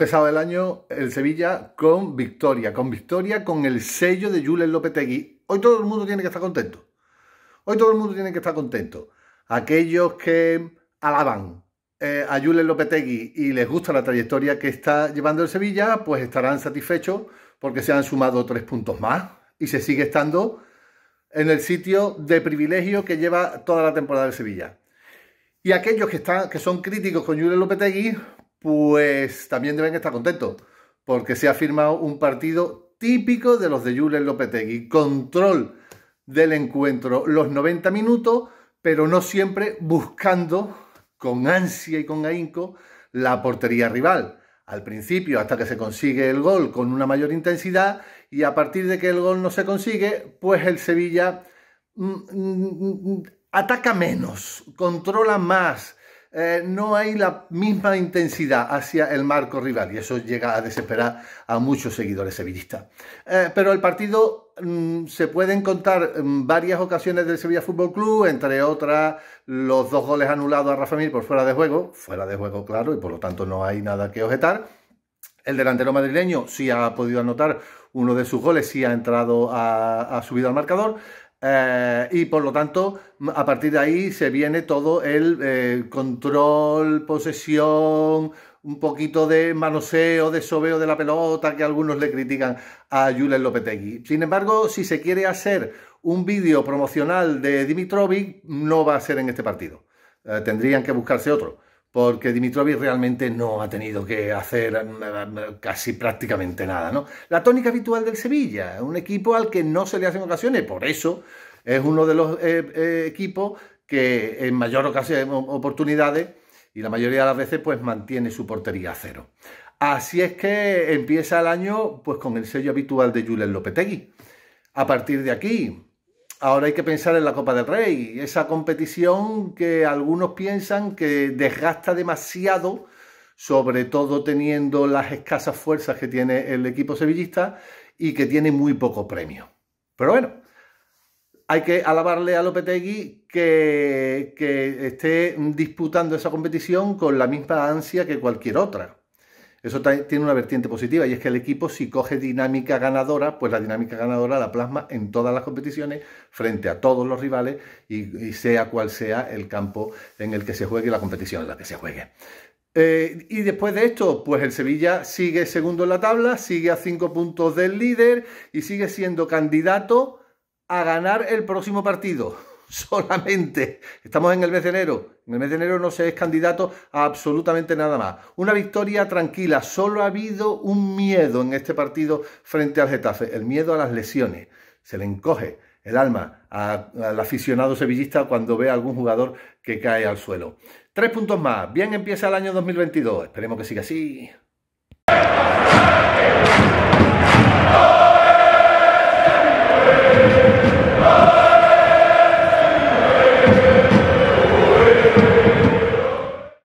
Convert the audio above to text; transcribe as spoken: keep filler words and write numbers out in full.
empezado el año el Sevilla con victoria, con victoria con el sello de Julen Lopetegui. Hoy todo el mundo tiene que estar contento. Hoy todo el mundo tiene que estar contento. Aquellos que alaban eh, a Julen Lopetegui y les gusta la trayectoria que está llevando el Sevilla, pues estarán satisfechos porque se han sumado tres puntos más y se sigue estando en el sitio de privilegio que lleva toda la temporada del Sevilla. Y aquellos que, están, que son críticos con Julen Lopetegui, pues también deben estar contentos, porque se ha firmado un partido típico de los de Julen Lopetegui. Control del encuentro, los noventa minutos, pero no siempre buscando con ansia y con ahínco la portería rival. Al principio, hasta que se consigue el gol con una mayor intensidad, y a partir de que el gol no se consigue, pues el Sevilla Mmm, mmm, ataca menos, controla más, eh, no hay la misma intensidad hacia el marco rival y eso llega a desesperar a muchos seguidores sevillistas. Eh, pero el partido mmm, se pueden contar en varias ocasiones del Sevilla Fútbol Club, entre otras los dos goles anulados a Rafa Mir por fuera de juego, fuera de juego claro, y por lo tanto no hay nada que objetar. El delantero madrileño sí ha podido anotar uno de sus goles, sí ha entrado, a, ha subido al marcador. Eh, y por lo tanto, a partir de ahí se viene todo el eh, control, posesión, un poquito de manoseo, de sobeo de la pelota que algunos le critican a Julen Lopetegui. Sin embargo, si se quiere hacer un vídeo promocional de Dimitrovic, no va a ser en este partido. Eh, tendrían que buscarse otro, porque Dimitrovic realmente no ha tenido que hacer casi prácticamente nada, ¿no? La tónica habitual del Sevilla, un equipo al que no se le hacen ocasiones, por eso es uno de los eh, eh, equipos que en mayor ocasión, oportunidades y la mayoría de las veces pues mantiene su portería a cero. Así es que empieza el año pues con el sello habitual de Julen Lopetegui. A partir de aquí, ahora hay que pensar en la Copa del Rey, esa competición que algunos piensan que desgasta demasiado, sobre todo teniendo las escasas fuerzas que tiene el equipo sevillista y que tiene muy poco premio. Pero bueno, hay que alabarle a Lopetegui que, que esté disputando esa competición con la misma ansia que cualquier otra. Eso tiene una vertiente positiva y es que el equipo, si coge dinámica ganadora, pues la dinámica ganadora la plasma en todas las competiciones frente a todos los rivales y, y sea cual sea el campo en el que se juegue y la competición en la que se juegue. Eh, y después de esto, pues el Sevilla sigue segundo en la tabla, sigue a cinco puntos del líder y sigue siendo candidato a ganar el próximo partido. Solamente estamos en el mes de enero. En el mes de enero no se es candidato a absolutamente nada más. Una victoria tranquila. Solo ha habido un miedo en este partido frente al Getafe. El miedo a las lesiones. Se le encoge el alma al aficionado sevillista cuando ve a algún jugador que cae al suelo. Tres puntos más. Bien empieza el año dos mil veintidós. Esperemos que siga así.